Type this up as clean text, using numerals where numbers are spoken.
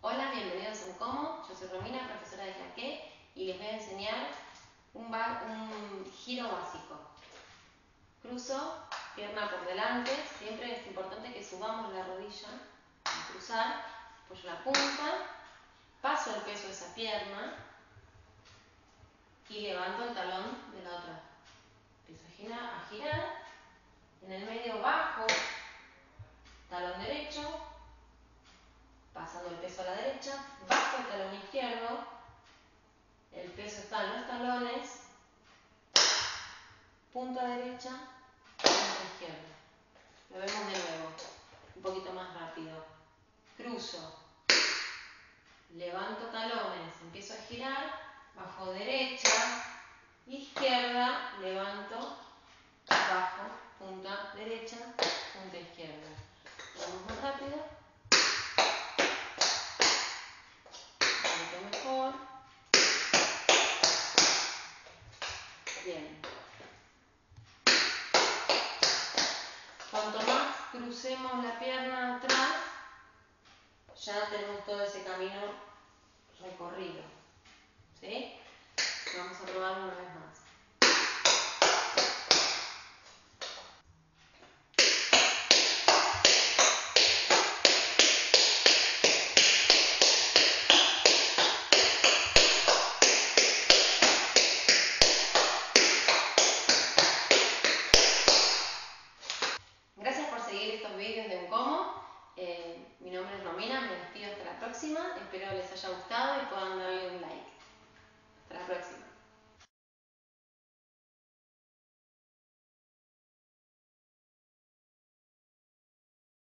Hola, bienvenidos a unComo. Yo soy Romina, profesora de claqué, y les voy a enseñar un giro básico. Cruzo, pierna por delante. Siempre es importante que subamos la rodilla al cruzar. Apoyo la punta, paso el peso de esa pierna y levanto el talón de la otra. Empiezo a girar. En el medio bajo, talón derecho, pasando el peso a la derecha, bajo el talón izquierdo, el peso está en los talones, punta derecha, punta izquierda. Lo vemos de nuevo, un poquito más rápido. Cruzo, levanto talones, empiezo a girar, bajo derecha, izquierda, levanto, bajo, punta derecha, punta izquierda. Vamos más rápido. Bien. Cuanto más crucemos la pierna atrás, ya tenemos todo ese camino recorrido. ¿Sí? Vamos a probarlo una vez más. Estos vídeos de unComo. Mi nombre es Romina, me despido hasta la próxima, espero les haya gustado y puedan darle un like. Hasta la próxima.